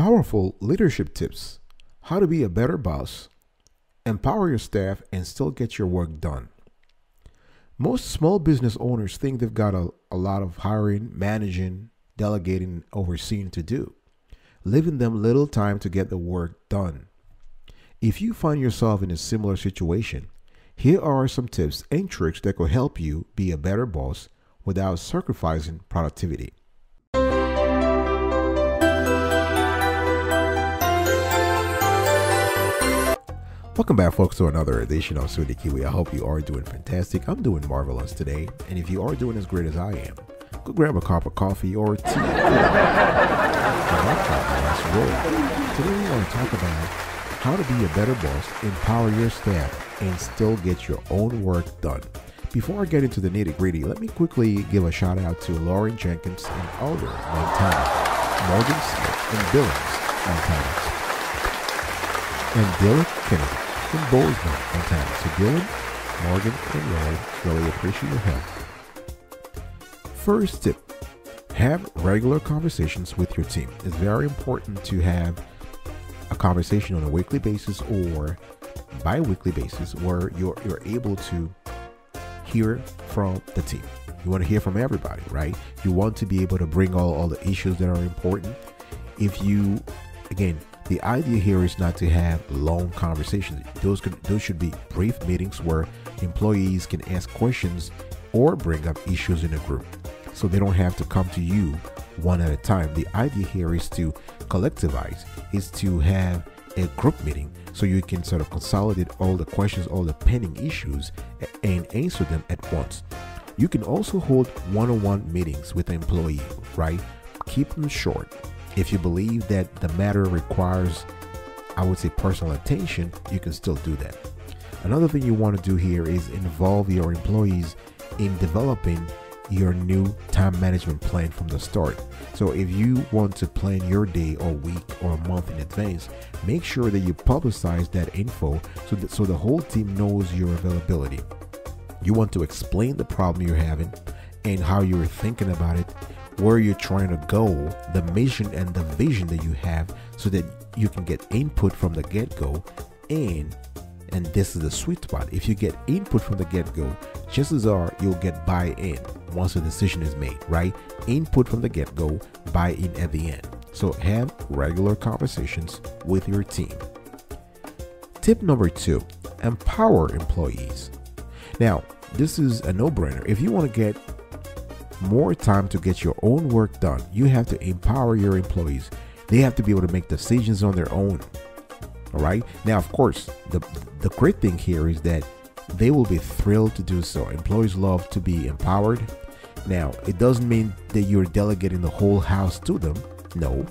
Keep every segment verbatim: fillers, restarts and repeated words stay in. Powerful leadership tips, how to be a better boss, empower your staff and still get your work done. Most small business owners think they've got a, a lot of hiring, managing, delegating, and overseeing to do, leaving them little time to get the work done. If you find yourself in a similar situation, here are some tips and tricks that could help you be a better boss without sacrificing productivity. Welcome back, folks, to another edition of S'witty Kiwi. I hope you are doing fantastic. I'm doing marvelous today, and if you are doing as great as I am, go grab a cup of coffee or tea. Today we want to talk about how to be a better boss, empower your staff, and still get your own work done. Before I get into the nitty-gritty, let me quickly give a shout out to Lauren Jenkins and Alder Montana, Morgan Smith and Bill Montana, and Bill Kennedy from Portsmouth, Montana. So Dylan, Morgan, and Lauren, really appreciate your help. First tip, have regular conversations with your team. It's very important to have a conversation on a weekly basis or bi-weekly basis where you're, you're able to hear from the team. You want to hear from everybody, right? You want to be able to bring all, all the issues that are important. If you, again, the idea here is not to have long conversations. Those, could, those should be brief meetings where employees can ask questions or bring up issues in a group, so they don't have to come to you one at a time. The idea here is to collectivize, is to have a group meeting so you can sort of consolidate all the questions, all the pending issues, and answer them at once. You can also hold one-on-one meetings with the employee, right? Keep them short. If you believe that the matter requires, I would say, personal attention, you can still do that. Another thing you want to do here is involve your employees in developing your new time management plan from the start. So if you want to plan your day or week or month in advance, make sure that you publicize that info so that so the whole team knows your availability. You want to explain the problem you're having and how you're thinking about it, where you're trying to go, the mission and the vision that you have, so that you can get input from the get-go. And and this is the sweet spot. If you get input from the get-go, chances are you'll get buy-in once a decision is made, right? Input from the get-go, buy-in at the end. So have regular conversations with your team. Tip number two, empower employees. Now, this is a no-brainer. If you want to get more time to get your own work done, you have to empower your employees. They have to be able to make decisions on their own. All right. Now, of course, the the great thing here is that they will be thrilled to do so. Employees love to be empowered. Now, it doesn't mean that you're delegating the whole house to them. No,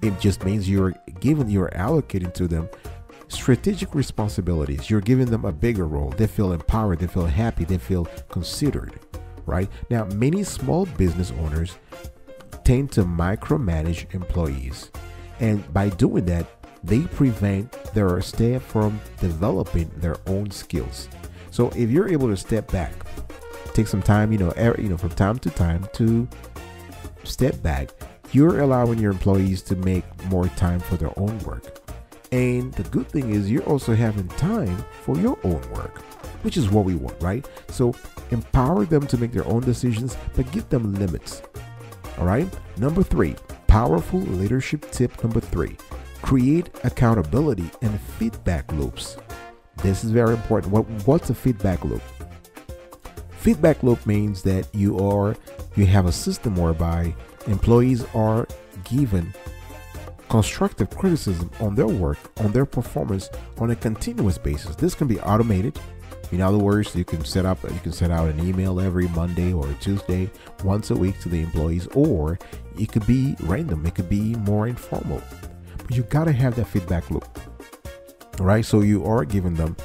it just means you're giving, you're allocating to them strategic responsibilities. You're giving them a bigger role. They feel empowered. They feel happy. They feel considered. Right now, many small business owners tend to micromanage employees, and by doing that, they prevent their staff from developing their own skills. So if you're able to step back, take some time, you know, every, you know, from time to time to step back, you're allowing your employees to make more time for their own work. And the good thing is you're also having time for your own work, which is what we want, right? So empower them to make their own decisions, but give them limits. All right. Number three, powerful leadership tip number three. Create accountability and feedback loops. This is very important. What, what's a feedback loop? Feedback loop means that you are, you have a system whereby employees are given constructive criticism on their work, on their performance on a continuous basis. This can be automated. In other words, you can set up, you can send out an email every Monday or Tuesday, once a week to the employees, or it could be random. It could be more informal. You gotta have that feedback loop, right? So you are giving them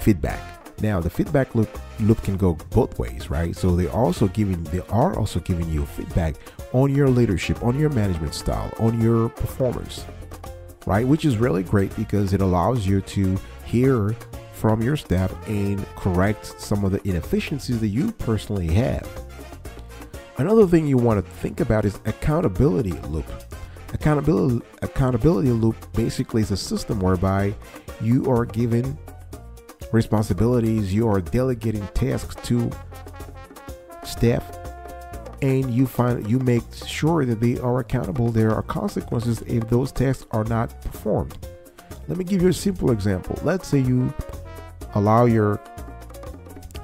feedback. Now the feedback loop loop can go both ways, right? So they also giving they are also giving you feedback on your leadership, on your management style, on your performance, right? Which is really great because it allows you to hear from your staff and correct some of the inefficiencies that you personally have. Another thing you want to think about is accountability loop. Accountability, accountability loop basically is a system whereby you are given responsibilities, you are delegating tasks to staff, and you find you make sure that they are accountable. There are consequences if those tasks are not performed. Let me give you a simple example. Let's say you allow your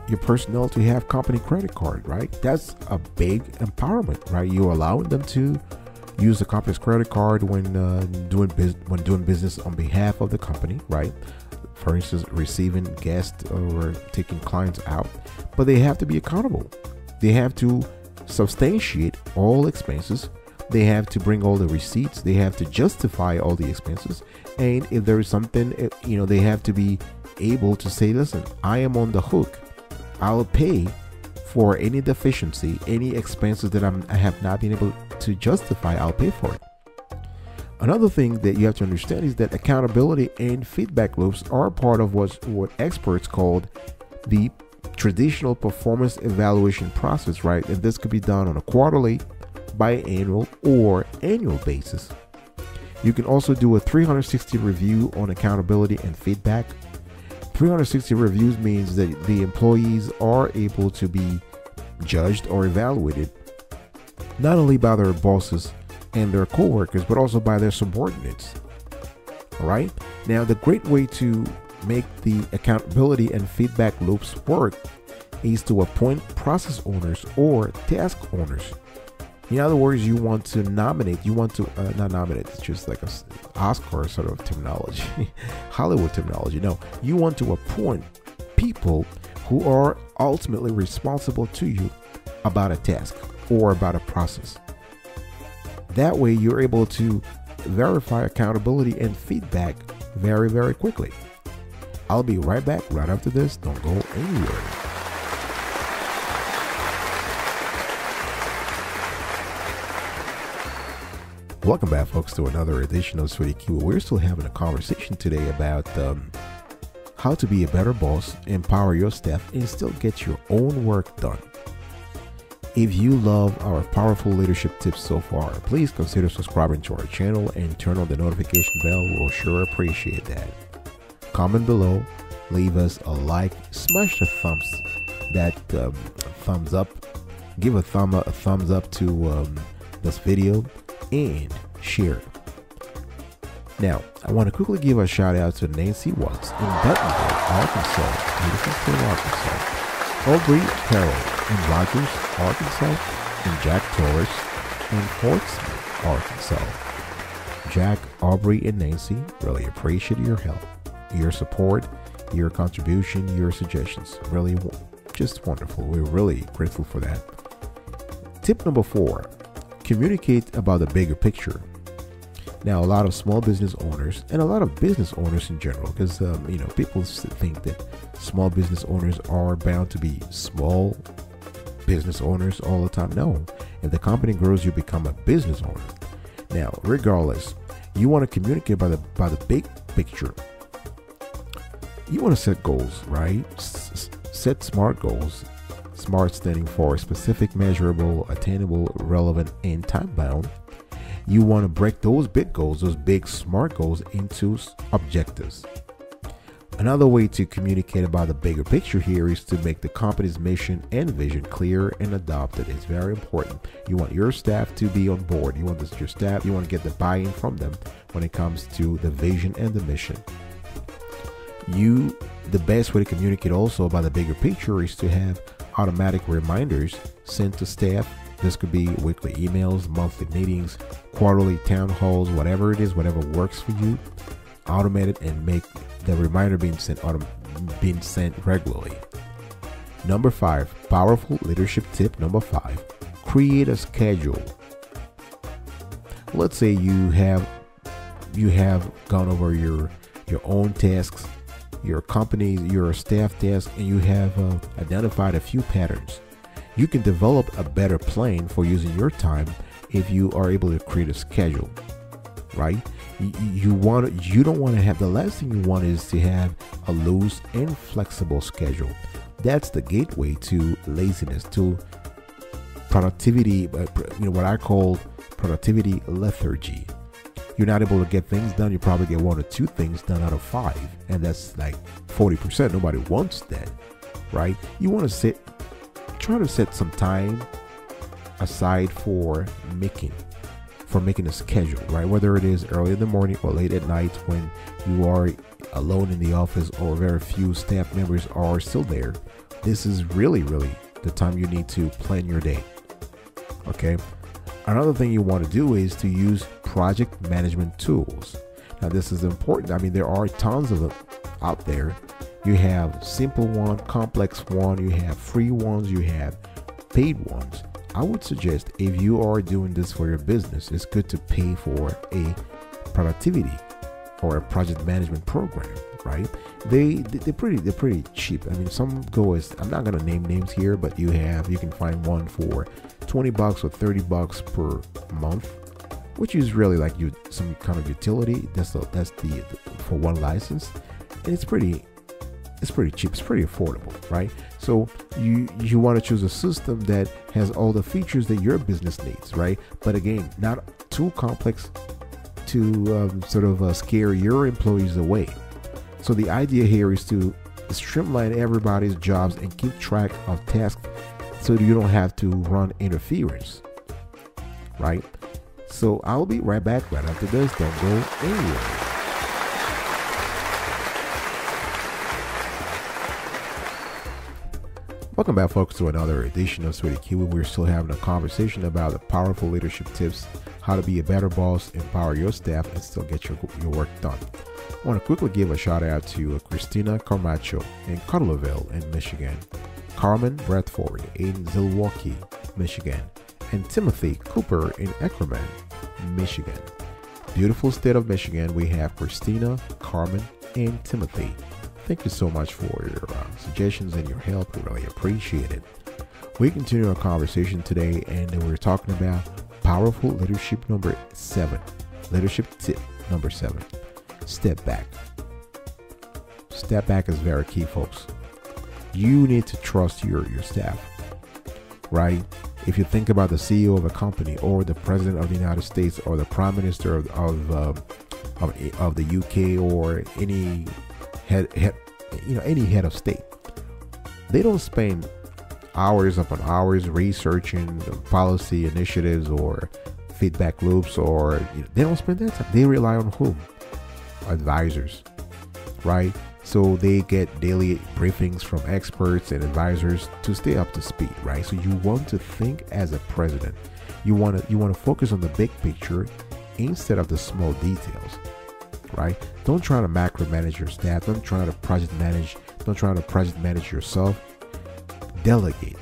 your personnel to have company credit card, right? That's a big empowerment, right? You allowing them to use the company's credit card when uh, doing business when doing business on behalf of the company, right? For instance, receiving guests or taking clients out, but they have to be accountable. They have to substantiate all expenses. They have to bring all the receipts. They have to justify all the expenses. And if there is something, you know, they have to be able to say, listen, I am on the hook. I'll pay for any deficiency, any expenses that I'm, I have not been able to justify, I'll pay for it. Another thing that you have to understand is that accountability and feedback loops are part of what's, what experts called the traditional performance evaluation process, right? And this could be done on a quarterly, biannual, or annual basis. You can also do a three sixty review on accountability and feedback. three sixty reviews means that the employees are able to be judged or evaluated not only by their bosses and their co-workers, but also by their subordinates. All right. Now, the great way to make the accountability and feedback loops work is to appoint process owners or task owners. In other words, you want to nominate, you want to, uh, not nominate, it's just like a Oscar sort of terminology, Hollywood terminology. No, you want to appoint people who are ultimately responsible to you about a task or about a process. That way you're able to verify accountability and feedback very, very quickly. I'll be right back right after this. Don't go anywhere. Welcome back, folks, to another edition of S'witty Kiwi. We're still having a conversation today about um, how to be a better boss, empower your staff, and still get your own work done. If you love our powerful leadership tips so far, please consider subscribing to our channel and turn on the notification bell. We'll sure appreciate that. Comment below, leave us a like, smash the thumbs, that um, thumbs up, give a thumb a thumbs up to um, this video, and share. Now, I want to quickly give a shout out to Nancy Watts in Duttonville, Arkansas, Beautiful, Arkansas, Aubrey Carroll in Rogers, Arkansas, and Jack Torres in Portsmouth, Arkansas. Jack, Aubrey, and Nancy, really appreciate your help, your support, your contribution, your suggestions. Really just wonderful. We're really grateful for that. Tip number four. Communicate about the bigger picture. Now, a lot of small business owners and a lot of business owners in general, because um, you know, people think that small business owners are bound to be small business owners all the time. No, if the company grows, you become a business owner. Now, regardless, you want to communicate about the by the big picture. You want to set goals, right? S set smart goals. SMART standing for specific, measurable, attainable, relevant, and time-bound. You want to break those big goals, those big SMART goals, into objectives. Another way to communicate about the bigger picture here is to make the company's mission and vision clear and adopted. It's very important. You want your staff to be on board. You want this, your staff, you want to get the buy-in from them when it comes to the vision and the mission. You, the best way to communicate also about the bigger picture is to have automatic reminders sent to staff. This could be weekly emails, monthly meetings, quarterly town halls, whatever it is, whatever works for you. Automate it and make the reminder being sent autom being sent regularly. Number five, powerful leadership tip number five, create a schedule. Let's say you have you have gone over your your own tasks, your company, your staff desk, and you have uh, identified a few patterns. You can develop a better plan for using your time if you are able to create a schedule, right? You, you want, you don't want to have, the last thing you want is to have a loose and flexible schedule. That's the gateway to laziness, to productivity, you know, what I call productivity lethargy. you're not able to get things done, you probably get one or two things done out of five, and that's like forty percent. Nobody wants that, right? You want to sit, try to set some time aside for making, for making a schedule, right? Whether it is early in the morning or late at night when you are alone in the office or very few staff members are still there, this is really, really the time you need to plan your day, okay? Another thing you want to do is to use project management tools. Now this is important. I mean, there are tons of them out there. You have simple one, complex one, you have free ones, you have paid ones. I would suggest if you are doing this for your business, it's good to pay for a productivity or a project management program, right? They, they're pretty, they're pretty cheap. I mean, some go as, I'm not going to name names here, but you have, you can find one for twenty bucks or thirty bucks per month, which is really like you some kind of utility. That's the, that's the, for one license. And it's pretty, it's pretty cheap. It's pretty affordable, right? So you, you want to choose a system that has all the features that your business needs, right? But again, not too complex to um, sort of uh, scare your employees away. So the idea here is to streamline everybody's jobs and keep track of tasks so you don't have to run interference, right? So I'll be right back right after this. Don't go anywhere. Welcome back, folks, to another edition of S'witty Kiwi. We're still having a conversation about the powerful leadership tips, how to be a better boss, empower your staff, and still get your, your work done. I want to quickly give a shout out to Christina Camacho in Cutlerville in Michigan, Carmen Bradford in Zilwaukee, Michigan, and Timothy Cooper in Eckerman, Michigan. Beautiful state of Michigan. We have Christina, Carmen, and Timothy. Thank you so much for your uh, suggestions and your help. We really appreciate it. We continue our conversation today, and we're talking about powerful leadership number seven. Leadership tip number seven. Step back. Step back is very key, folks. You need to trust your, your staff, right? If you think about the C E O of a company or the president of the United States or the prime minister of, of, uh, of, of the U K or any head, head, you know, any head of state, they don't spend hours upon hours researching policy initiatives or feedback loops, or you know, they don't spend that time. They rely on whom? Advisors, right? So they get daily briefings from experts and advisors to stay up to speed, right? So you want to think as a president. You want to you want to focus on the big picture instead of the small details, right? Don't try to macro manage your staff. Don't try to project manage. Don't try to project manage yourself. Delegate,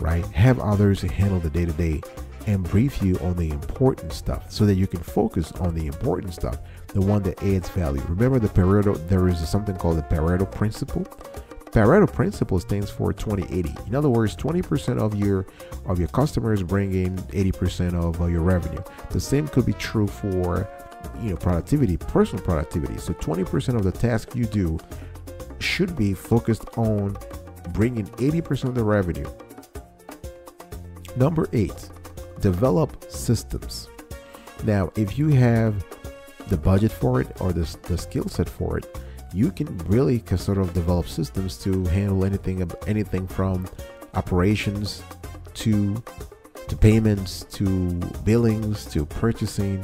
right? Have others handle the day-to-day and brief you on the important stuff so that you can focus on the important stuff, the one that adds value. Remember the Pareto, there is something called the Pareto principle. Pareto principle stands for twenty eighty. In other words, twenty percent of your of your customers bring in eighty percent of uh, your revenue. The same could be true for, you know, productivity, personal productivity. So twenty percent of the task you do should be focused on bringing eighty percent of the revenue. Number eight, develop systems. Now, if you have the budget for it or the, the skill set for it, you can really sort of develop systems to handle anything anything from operations to to payments to billings to purchasing.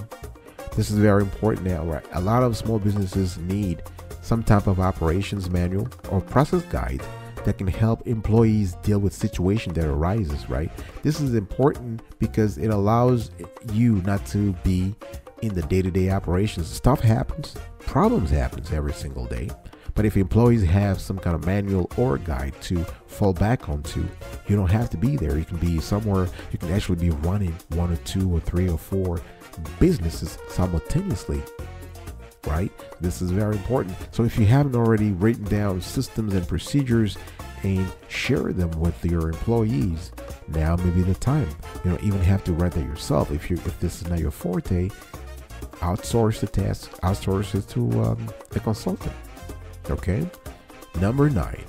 This is very important now, right? A lot of small businesses need some type of operations manual or process guide that can help employees deal with situation that arises, right? This is important because it allows you not to be in the day-to-day operations. Stuff happens, problems happens every single day, but if employees have some kind of manual or guide to fall back onto, you don't have to be there. You can be somewhere. You can actually be running one or two or three or four businesses simultaneously, right? This is very important. So if you haven't already written down systems and procedures and share them with your employees, now may be the time. You don't even have to write that yourself. If you if this is not your forte, outsource the task, outsource it to um, a consultant, okay? Number nine,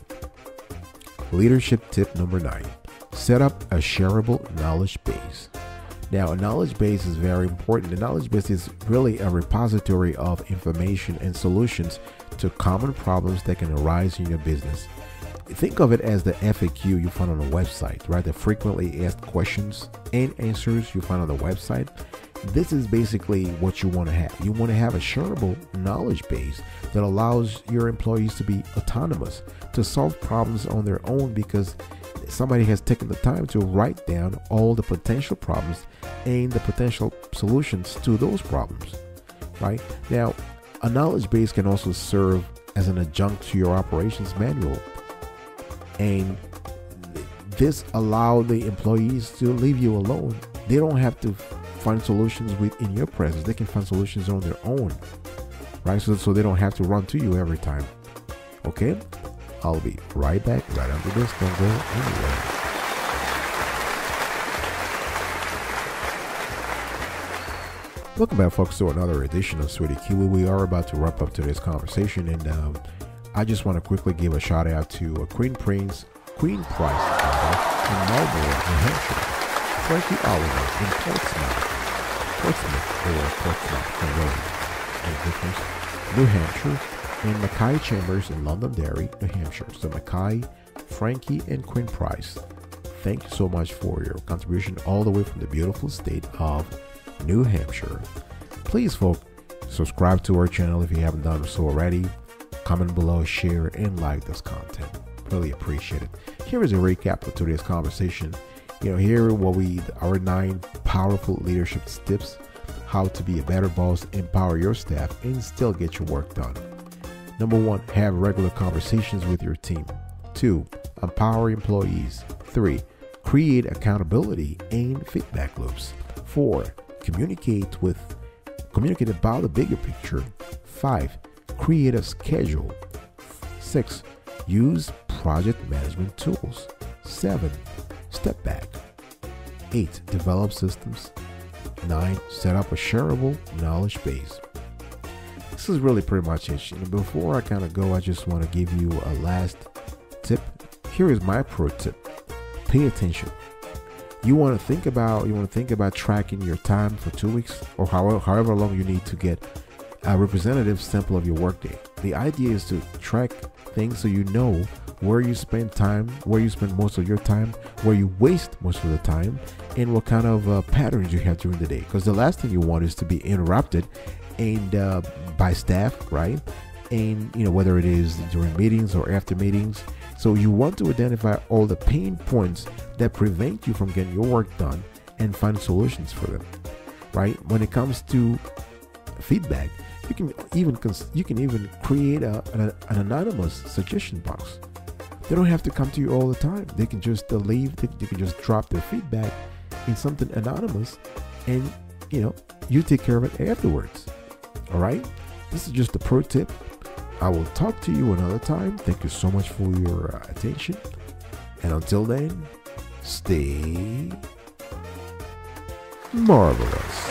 leadership tip number nine, set up a shareable knowledge base. Now, a knowledge base is very important. The knowledge base is really a repository of information and solutions to common problems that can arise in your business. Think of it as the F A Q you find on a website, right? The frequently asked questions and answers you find on the website. This is basically what you want to have. You want to have a shareable knowledge base that allows your employees to be autonomous, to solve problems on their own, because somebody has taken the time to write down all the potential problems and the potential solutions to those problems, right? Now, a knowledge base can also serve as an adjunct to your operations manual. And this allows the employees to leave you alone. They don't have to find solutions within your presence. They can find solutions on their own, right? So, so they don't have to run to you every time, okay? I'll be right back right after this. Don't go anywhere. Welcome back, folks, to another edition of S'witty Kiwi. We are about to wrap up today's conversation, and um, I just want to quickly give a shout out to uh, Quinn Price, Quinn Price uh, in Marlborough, New Hampshire, Frankie Oliver in Portsmouth, Portsmouth or Portsmouth, Maryland, New Hampshire, and Makai Chambers in Londonderry, New Hampshire. So Makai, Frankie, and Quinn Price, thank you so much for your contribution all the way from the beautiful state of New Hampshire. Please, folks, subscribe to our channel if you haven't done so already. Comment below, share, and like this content. Really appreciate it. Here is a recap of today's conversation. You know, here are what we our nine powerful leadership tips, how to be a better boss, empower your staff, and still get your work done. Number one, have regular conversations with your team. Two, empower employees. Three, create accountability and feedback loops. Four, communicate with, communicate about the bigger picture. Five, create a schedule. Six, use project management tools. Seven, step back. Eight, develop systems. Nine, set up a shareable knowledge base. This is really pretty much it. And before I kind of go, I just want to give you a last tip. Here is my pro tip. Pay attention. You want to think about you want to think about tracking your time for two weeks or however, however long you need to get a representative sample of your workday. The idea is to track things so you know where you spend time, where you spend most of your time, where you waste most of the time, and what kind of uh, patterns you have during the day. Because the last thing you want is to be interrupted and uh, by staff, right? And you know, whether it is during meetings or after meetings. So you want to identify all the pain points that prevent you from getting your work done and find solutions for them, right? When it comes to feedback, you can even you can even create a, an, an anonymous suggestion box. They don't have to come to you all the time. They can just leave. They, they can just drop their feedback in something anonymous, and you know, you take care of it afterwards. All right, this is just a pro tip. I will talk to you another time. Thank you so much for your uh, attention. And until then, stay marvelous.